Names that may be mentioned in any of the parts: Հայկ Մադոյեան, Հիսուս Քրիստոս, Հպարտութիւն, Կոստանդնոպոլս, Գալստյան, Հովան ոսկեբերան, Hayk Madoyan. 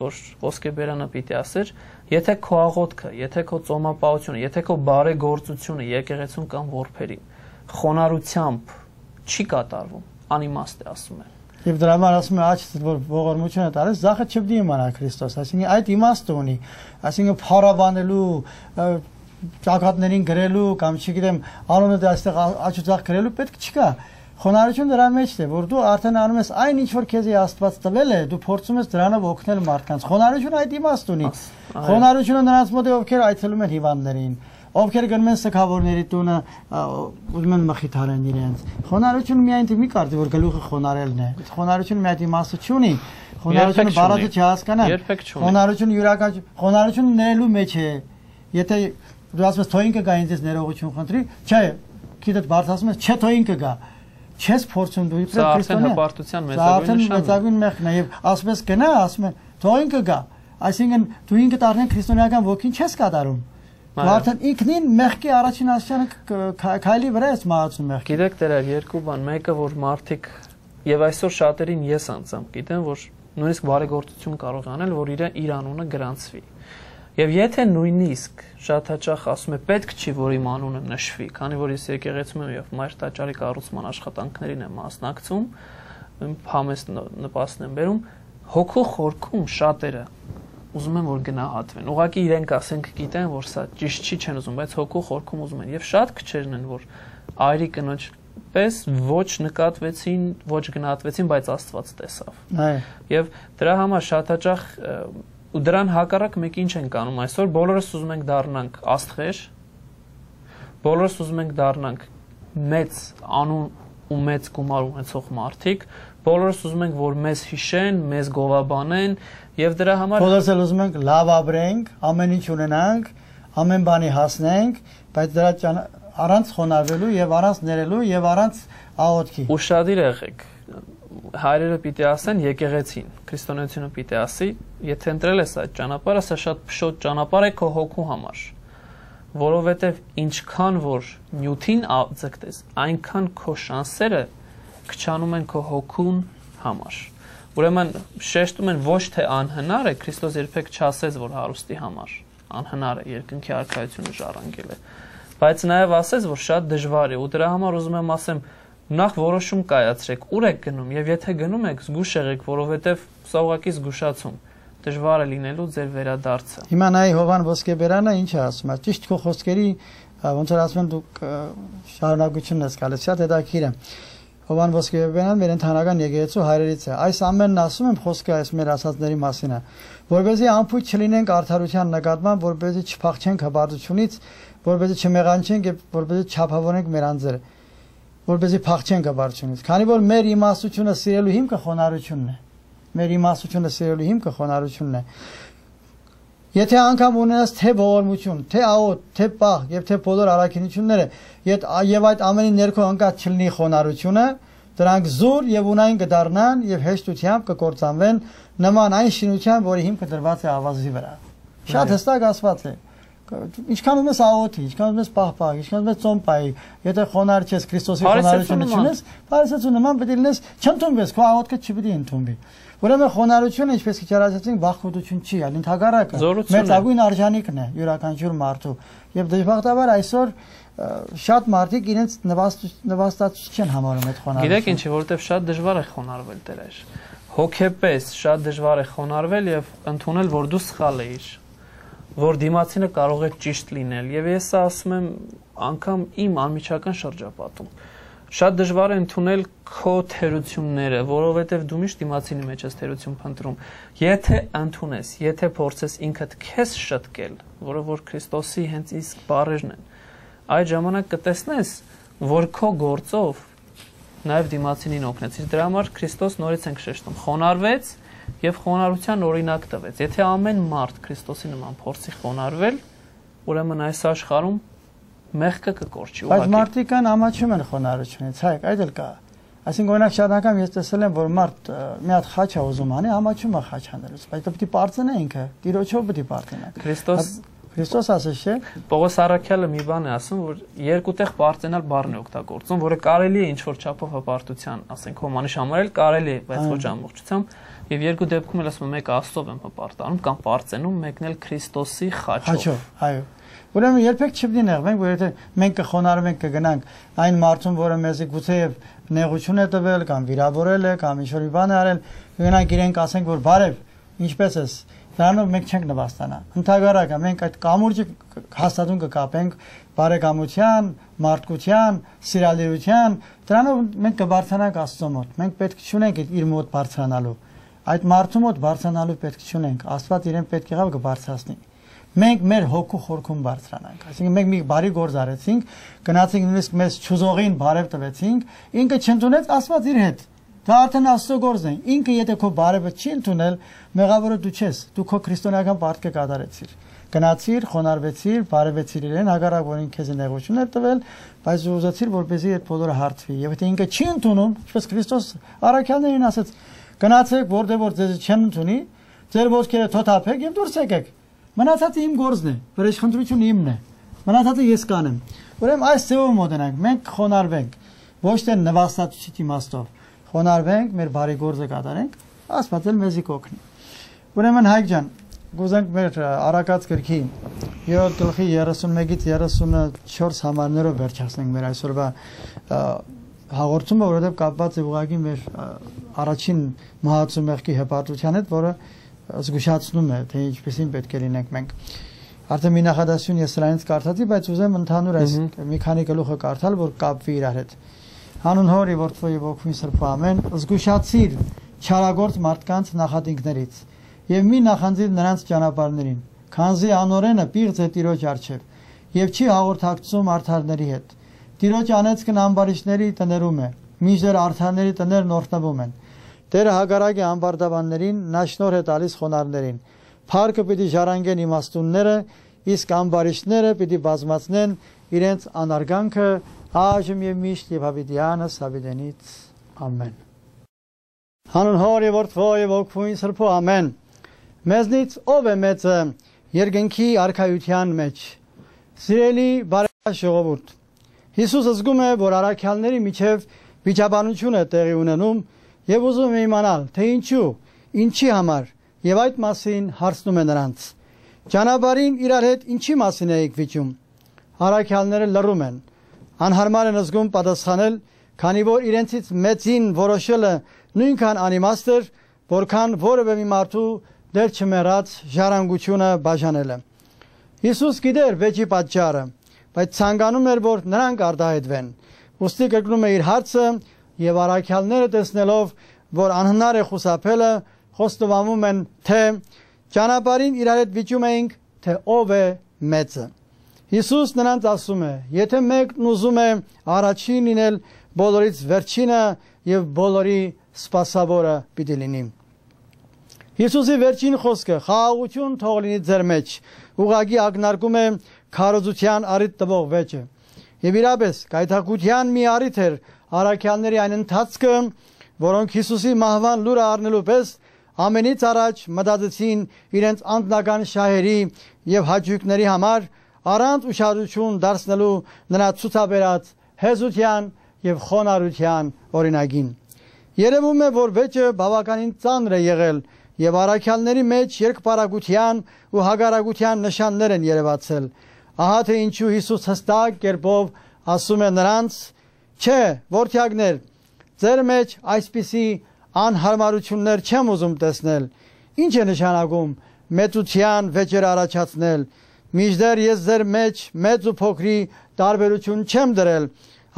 որ ոսկե բերանը պիտի ասեր, եթե քո աղոթքը, եթե քո ծոմապահությունը, եթե քո բարեգործությունը եկեղեցուն կամ որբերին խոնարհությամբ չի կատարվում, անիմաստ է ասում են։ Եվ դրա համար ասում է աչքդ որ ողորմությունը տալես, զախը չպետք է իմանա Քրիստոս, այսինքն այդ իմաստը ունի, այսինքն փառաբանելու, ճակատներին գրելու կամ չգիտեմ, անունը այստեղ աչուձախ գրելու պետք չկա։ Խոնարհությունը դրա մեջ է, որ դու արդեն անում ես այն ինչ որ քեզի Աստված տվել է, դու փորձում ես դրանով օգնել մարդկանց։ Խոնարհությունը այդ իմաստ ունի։ Խոնարհությունը նրանց մոտ է, ովքեր այցելում են հիվանդներին, ովքեր գնում են սգավորների տունը, ուզում են մխիթարեն իրենց։ Խոնարհությունը միայն մի կարծի, որ գլուխը խոնարելն է։ Խոնարհությունը միայն իմաստ չունի։ Խոնարհությունը բառը չհասկանա։ Խոնարհությունը յուրաքանչյուր խոնարհություն ներելու մեջ է։ Եթե դու ասում ես թոյինքը գա ինձ ներողություն խնդրի, չէ, քիդդ բարձ ասում ես, չէ թոյինքը գա։ Չես փորձում դու իբր քրիստոնյա։ Սա արդեն մեծագույն մեղքն է եւ ասում ես գնա, ասում են թոյինքը գա։ Այսինքն դու ինքդ արդեն քրիստոնեական ոգին չես կատարում։ Դու արդեն ինքնին մեղքի առաջին աստիճանը քայլի վրա ես մահացում մեղք։ Գիտեք դերեր երկու բան, մեկը որ մարդիկ եւ այսօր շատերին ես անձամբ գիտեմ, որ նույնիսկ բարեգործություն կարող անել, որ իր անունը գրանցվի։ Եվ եթե նույնիսկ շատ հաճախ ասում է պետք չի որ իմ անունը նշվի, քանի որ ես եկեղեցում եմ եւ մայր տաճարի կառուցման աշխատանքներին եմ մասնակցում, համես նպաստն եմ բերում, հոգու խորքում շատերը ուզում են որ գնահատվեն։ Ուղղակի իրենք ասենք գիտեն որ սա ճիշտ չի չեն ուզում, բայց հոգու խորքում ուզում են եւ շատ քչերն են որ այրի կնոջ պես ոչ նկատվեցին, ոչ գնահատվեցին, բայց Աստված տեսավ։ Եվ դրա համար շատ հաճախ ու դրան հակառակ մենք ինչ ենք անում այսօր, բոլորս ուզում ենք դառնանք աստղեր, բոլորս ուզում ենք դառնանք մեծ անուն ու մեծ գումար ունեցող մարդիկ, բոլորս ուզում ենք որ մեզ հիշեն, մեզ գովաբանեն եւ դրա համար բոլորս էլ ուզում ենք լավ ապրենք, ամեն ինչ ունենանք, ամեն բանի հասնենք, բայց դրա առանց խոնարհվելու եւ առանց ներելու եւ առանց աղոթքի։ Ուշադիր եղեք։ Հայրերը պիտի ասեն եկեղեցին, քրիստոնեությունը պիտի ասի, եթե ընտրել ես այդ ճանապարհը, սա շատ փշոտ ճանապարհ է քո հոգու համար, որովհետև ինչքան որ նյութին ձգտես, այնքան քո շանսերը քչանում են քո հոգուն համար։ Ուրեմն շեշտում են ոչ թե անհնար է, Քրիստոս երբեք չասեց, որ հարուստի համար անհնար է երկնքի արքայությունը ժառանգելը, բայց նաև ասեց, որ շատ դժվար է, ու դրա համար ուզում եմ ասեմ նախ որոշում կայացրեք, ուր եք գնում, եւ եթե գնում եք, զգուշ եղեք, որովհետեւ սա ուղղակի զգուշացում, դժվար է լինելու ձեր վերադարձը։ Հիմա նայ Հովան ոսկեբերանը ինչ է ասում, ճիշտ քո խոսքերի, ոնց որ ասում են դու շարունակությունն ես գալիս, շատ հետաքրքիր է։ Հովան ոսկեբերան մեր ընդհանրական եկեղեցու հայրերից է։ Այս ամենն ասում եմ խոսքը այս մեր ասածների մասին է, որպեսզի անփույթ չլինենք արդարության նկատմամբ, որպեսզի չփախչենք հպարտությունից, որպեսզի չմեղանչենք եւ որպեսզի չափավորենք մեր անձերը։ Որպեսզի փախչենք հպարտությունից, քանի որ մեր իմաստությունը սիրելու հիմքը խոնարհությունն է։ Մեր իմաստությունը սիրելու հիմքը խոնարհությունն է։ Եթե անգամ ունենաս թե ողորմություն, թե աղոթ, թե պահ եւ թե բոլոր առաքինությունները, եւ այդ ամենի ներքո ընկած չլինի խոնարհությունը, դրանք զուր եւ ունայն կդառնան եւ հեշտությամբ կկործանվեն նման այն շինության, որի հիմքը դրված է ավազի վրա։ Շատ հստակ ասված է։ Ինչքան ուզում ես աղոթի, ինչքան ուզում ես պահպահ, ինչքան ուզում ես ծոմ պահի, եթե խոնարհ չես, Քրիստոսի խոնարհությունը չունես, բարեսացու նման պետք է լինես, չընդունվես, քո աղոթքը չպետք է ընդունվի։ Ուրեմն խոնարհությունը, ինչպես քիչարացեցինք, բախտություն չի, այլ ընդհակառակը, մեծագույն արժանիքն է յուրաքանչյուր մարդու։ Եվ դժբախտաբար այսօր շատ մարդիկ իրենց նվաստացուցիչ են համարում այդ խոնարհը։ Գիտեք ինչի, որովհետև շատ դժվար է խոնարհվել դերեր։ Հոգեպես շատ դժվար է խոնարհվել եւ ընդունել, որ դու սխալ ես, որ դիմացինը կարող է ճիշտ լինել, եւ ես ասում եմ անգամ իմ անմիջական շրջապատում շատ դժվար է ընդունել քո թերությունները, որովհետեւ դու միշտ դիմացինի մեջ ես թերություն փնտրում։ Եթե ընդունես, եթե փորձես ինքդ քեզ շտկել, որը որ Քրիստոսի հենց իսկ բառերն են, այդ ժամանակ կտեսնես, որ քո գործով նաեւ դիմացինին օգնեցիր։ Դրա համար Քրիստոս նորից ենք շեշտում, խոնարհվեց եւ խոնարհության օրինակ տվեց։ Եթե ամեն մարդ Քրիստոսի նման փորձի խոնարհվել, ուրեմն այս աշխարհում մեղքը կկորչի ուղղակի։ Բայց մարդիկան ամաչում են խոնարհությունից, Հայկ, այդ էլ կա։ Այսինքն օրինակ շատ անգամ ես տեսել եմ, որ մարդ մի հատ խաչ է ուզում անի, ամաչում է խաչ անելուց, բայց դա պետք է բարձնի ինքը, տիրոջով պետք է բարձնի։ Քրիստոս Քրիստոս ասես չէ։ Պողոս Առաքյալը մի բան է ասում, որ երկուտեղ բարձենալ բառն է օգտագործում, որը կարելի է ինչ որ չափով հպարտության, ասենք հոմանիշ համարել, կարելի է, բայց ոչ ամբողջությամբ, եւ երկու դեպքում էլ ասում մեկը Աստծով եմ հպարտանում կամ բարձենում, մեկն էլ Քրիստոսի խաչով։ Այո։ Ուրեմն երբեք չպնեղվենք, որ եթե մենք կխոնարհում ենք կգնանք այն մարդուն, որը մեզ գուցե եւ նեղություն է տվել կամ վիրավորել է կամ ինչ որ մի բան է արել, կգնանք իրենք ասենք, որ բարև, ինչպես ես, դրանով մենք չենք նվաստանա։ Ընդհանրապես մենք այդ կամուրջը հաստատուն կկապենք բարեկամության, մարդկության, սիրալիրության, դրանով մենք կբարձրանանք Աստծո մոտ։ Մենք պետք չունենք իր մոտ բարձրանալու։ Այդ մարդու մոտ բարձրանալու պետք չունենք։ Աստված իրեն պետք եղավ կբարձրացնի։ Մենք մեր հոգու խորքում բարձրանանք, այսինքն մենք մի բարի գործ արեցինք, գնացինք նույնիսկ մեզ ճուզողին բարև տվեցինք, ինքը չընդունեց, Աստված իր հետ, դա արդեն Աստծո գործն է, ինքը եթե քո բարևը չի ընդունել, մեղավորը դու ես, դու քո քրիստոնեական պարտքը կատարեցիր, գնացիր, խոնարհվեցիր, բարևեցիր իրեն, հակառակ որին քեզ նեղություն էր տվել, բայց դու ուզեցիր որպեսզի այդ բոլորը հարթվի, եւ եթե ինքը չի ընդունում, ինչպես Քրիստոս Առաքյալներին ասաց, գնացեք որտեղ որ ձեզ չեն ընդունի, ձեր ոտքերը թոթափեք եւ դուրս եկեք։ Մնացածը իմ գործն է, վրեժխնդրությունը իմն է, մնացածը ես կանեմ։ Ուրեմն այս ձևով մոտենանք, մենք խոնարհվենք, ոչ թե նվաստացուցիչ իմաստով, խոնարհվենք, մեր բարի գործը կատարենք, Աստված էլ մեզի կօգնի։ Ուրեմն Հայկ ջան, գուզենք մեր Առակաց գրքի 7:31-ից 34 համարներով վերջացնենք մեր այսօրվա հաղորդումը, որովհետև կապված է ուղղակի մեր առաջին մահացու մեղքի հպարտության հետ, որը զգուշացնում է, թե ինչպեսին պետք է լինենք մենք։ Արդեն մի նախադասություն ես սրանից կարդացի, բայց ուզեմ ընդհանուր այս մի քանի գլուխը կարդալ, որ կապվի իրար հետ։ Հանուն Հորի, Որդու և Հոգու Սրբու, ամեն, զգուշացիր չարագործ մարդկանց նախատինքներից և մի նախանձիր նրանց ճանապարհներին, քանզի անօրենը պիղծ է Տիրոջ առջև և չի հաղորդակցում արդարների հետ։ Տիրոջ անեծքն ամբարիշտների տներում է, մինչդեռ արդարների տներն օրհնվում են։ Տերը հակառակ է ամբարտավաններին, նա շնորհ է տալիս խոնարհներին։ Փառքը պիտի ժառանգեն իմաստունները, իսկ ամբարիշտները պիտի բազմացնեն իրենց անարգանքը այժմ և միշտ և հավիտյանս հավիտենից։ Ամեն։ Հանուն Հորի, Որդու և Հոգու Սրբու, ամեն։ Մեզնից ով է մեծը երկնքի արքայության մեջ։ Սիրելի բարեկամ ժողովուրդ, Հիսուսը զգում է, որ Առաքյալների միջև վիճաբանություն է տեղի ունենում, և ուզում է իմանալ, թե ինչու, ինչի համար, և այդ մասին հարցնում է նրանց։ Ճանապարհին իրար հետ ինչի մասին էիք վիճում։ Առաքյալները լռում են, անհարմար են զգում պատասխանել, քանի որ իրենցից մեծին որոշելը նույնքան անիմաստ էր, որքան որևէ մի մարդու դեռ չմեռած ժառանգությունը բաժանելը։ Հիսուս գիտեր վեճի պատճառը, բայց ցանկանում էր, որ նրանք արտահայտվեն։ Ուստի կրկնում է իր հարցը, և Առաքյալները տեսնելով, որ անհնար է խուսափելը, խոստովանում են, թե ճանապարհին իրար հետ վիճում էինք, թե ով է մեծը։ Հիսուս նրանց ասում է, եթե մեկն ուզում է առաջին լինել, բոլորից վերջինը և բոլորի սպասավորը պիտի լինի։ Հիսուսի վերջին խոսքը խաղաղություն թող լինի ձեր մեջ, ուղղակի ակնարկում է քարոզության առիթ տվող վեճը։ Եվ իրապես գայթակղության մի առիթ էր Առաքյալների այն ընթացքը, որոնք Հիսուսի մահվան լուրը առնելու պես ամենից առաջ մտածեցին իրենց անձնական շահերի և հաճույքների համար, առանց ուշադրություն դարձնելու նրա ցուցաբերած հեզության և խոնարհության օրինագին։ Երևում է, որ վեճը բավականին ծանր է եղել, և Առաքյալների մեջ երկպարագության ու հակառակության նշաններ են երևացել։ Ահա թե ինչու Հիսուս հստակ կերպով ասում է նրանց. Չէ, որդյակներ, ձեր մեջ այսպիսի անհարմարություններ չեմ ուզում տեսնել, ինչ է նշանակում մեծության վեճեր առաջացնել, մինչդեռ ես ձեր մեջ մեծ ու փոքրի տարբերություն չեմ դրել,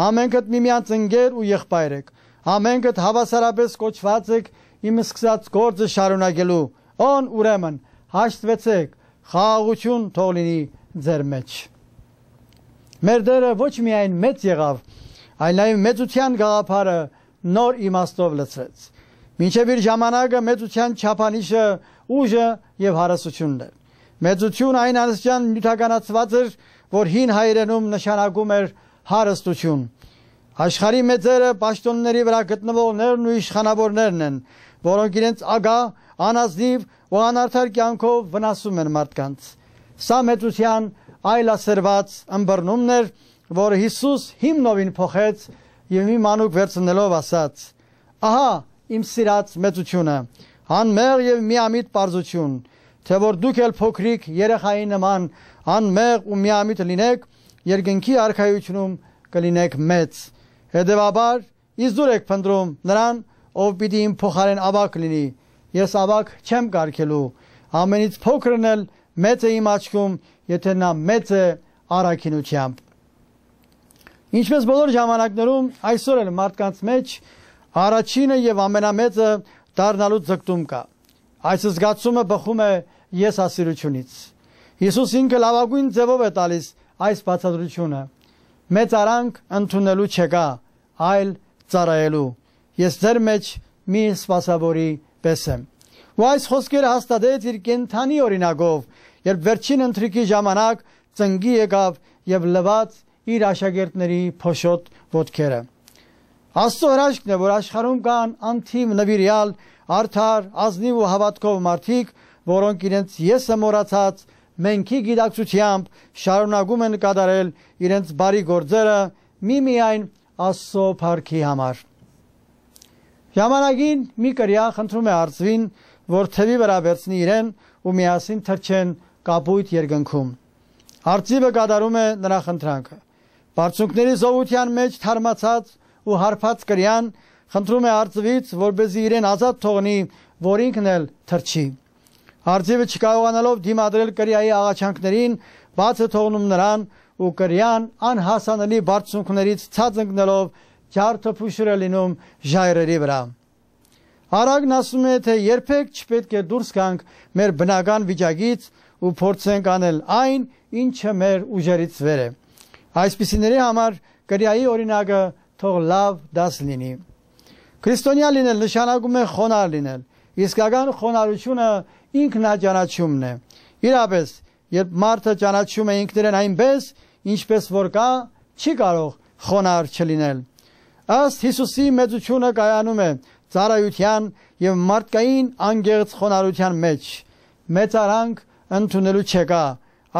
ամենքդ միմյանց ընկեր ու եղբայր եք, ամենքդ հավասարապես կոչված եք իմ սկսած գործը շարունակելու, օն ուրեմն հաշտվեցեք, խաղաղություն թող լինի ձեր մեջ։ Մեր Տերը ոչ միայն մեծ եղավ, այլ նաև մեծության գաղափարը նոր իմաստով լցրեց։ Մինչև իր ժամանակը մեծության չափանիշը ուժը և հարստությունն էր։ Մեծություն այն անհրաժեշտ նյութականացված էր, որ հին հայերենում նշանակում էր հարստություն։ Աշխարհի մեծերը պաշտոնների վրա գտնվողներն ու իշխանավորներն են, որոնք իրենց ագահ, անազնիվ ու անարդար կյանքով վնասում են մարդկանց։ Սա մեծության այլասերված ըմբռնումն էր, որ Հիսուս հիմնովին փոխեց եւ մի մանուկ վերցնելով ասաց. Ահա իմ սիրած մեծությունը, անմեղ եւ միամիտ պարզություն, թե որ դուք էլ փոքրիկ երեխայի նման անմեղ ու միամիտ լինեք, երկնքի արքայությունում կլինեք մեծ։ Հետևաբար, իսկ դուք եք փնտրում նրան, ով պիտի իմ փոխարեն ավակ լինի, ես ավակ չեմ կարգելու, ամենից փոքրն էլ մեծ է իմ աչքում, եթե նա մեծ է առաքինությամբ։ Ինչպես բոլոր ժամանակներում, այսօր էլ մարդկանց մեջ առաջինը եւ ամենամեծը դառնալու ձգտում կա։ Այս զգացումը բխում է եսասիրությունից։ Հիսուս ինքը լավագույն ձևով է տալիս այս բացատրությունը։ Մեծ արանք ընդունելու չկա, այլ ծառայելու։ Ես ձեր մեջ մի սպասավորի պես եմ։ Ու այս խոսքերը հաստատեց իր կենդանի օրինակով, երբ վերջին ընթրիքի ժամանակ ծնկի եկավ եւ լվաց իր աշակերտների փոշոտ ոտքերը։ Աստծո հրաշքն է, որ աշխարհում կան անթիվ նվիրյալ, արդար, ազնիվ ու հավատքով մարդիկ, որոնք իրենց եսը մոռացած, մենքի գիտակցությամբ շարունակում են կատարել իրենց բարի գործերը միմիայն Աստծո փառքի համար։ Ժամանակին մի կրյա խնդրում է արծվին, որ թևի վրա վերցնի իրեն ու միասին թռչեն կապույտ երկնքում։ Արծիվը կատարում է նրա խնդրանքը։ Բարձունքների զովության մեջ թարմացած ու հարբած կրյան խնդրում է արծվից, որպեսզի իրեն ազատ թողնի, որ ինքն էլ թռչի։ Արծիվը չկարողանալով դիմադրել կրյայի աղաչանքներին, բաց է թողնում նրան ու կրյան անհասանելի բարձունքներից ցած ընկնելով Չարթը փուշուր է լինում ժայռերի վրա։ Արագն ասում է, թե երբեք չպետք է դուրս գանք մեր բնական վիճակից ու փորձենք անել այն, ինչը մեր ուժերից վեր է։ Այսպիսիների համար կրյայի օրինակը թող լավ դաս լինի։ Քրիստոնյա լինել նշանակում է խոնարհ լինել, իսկական խոնարհությունը ինքնաճանաչումն է։ Իրապես, երբ մարդը ճանաչում է ինքներն այնպես, ինչպես որ կա, չի կարող խոնարհ չլինել։ Ըստ Հիսուսի մեծությունը կայանում է ծառայության եւ մարդկային անգեղծ խոնարհության մեջ։ Մեծ արանք ընդունելու չկա,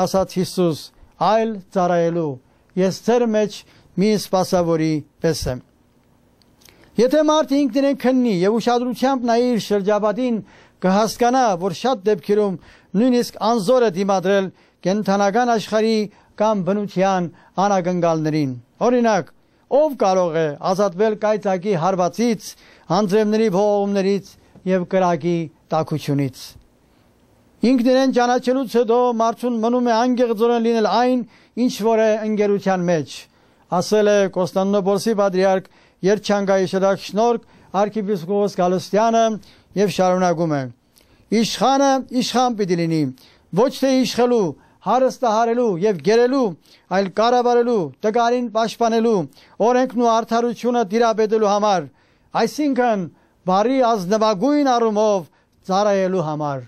ասաց Հիսուս, այլ ծառայելու։ Ես ձեր մեջ մի սպասավորի պես եմ։ Եթե մարդը ինքն իրեն քննի եւ ուշադրությամբ նայի իր շրջապատին, կհասկանա, որ շատ դեպքերում նույնիսկ անզոր է դիմադրել կենդանական աշխարհի կամ բնության անակնկալներին։ Օրինակ, Ով կարող է ազատվել կայծակի հարվածից, անձրևների փողումներից եւ կրակի տաքությունից։ Ինքն իրեն ճանաչելուց հետո մարդուն մնում է անգեղձորեն լինել այն, ինչ որ է ընկերության մեջ, ասել է Կոստանդնոպոլսի պատրիարք Երջանկայի շտակ շնորհք arczepiskopos Գալստյանը եւ շարունակում է. Իշխանը իշխան պիտի լինի, ոչ թե իշխելու, հարստահարելու եւ գերելու, այլ կառավարելու, տկարին պաշտպանելու, օրենքն ու արդարությունը դիրապետելու համար, այսինքն բարի ազնվագույն առումով ծառայելու համար։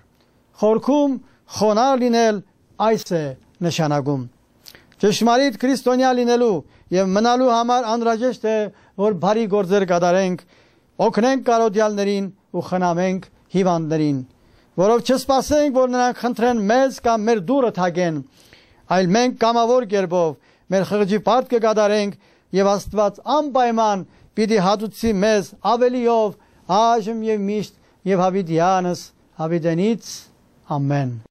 Խորքում խոնարհ լինել այս է նշանակում։ Ճշմարիտ քրիստոնյա լինելու եւ մնալու համար անհրաժեշտ է, որ բարի գործեր կատարենք, օգնենք կարոդյալներին ու խնամենք հիվանդներին։ Որով չսպասենք, որ նրանք խնդրեն մեզ կամ մեր դուրը թագեն, այլ մենք կամավոր կերպով մեր խղճի պարտքը կատարենք եւ Աստված անպայման պիտի հատուցի մեզ ավելիով, այժմ եւ միշտ եւ հավիտյանս հավիտենից։ Ամեն։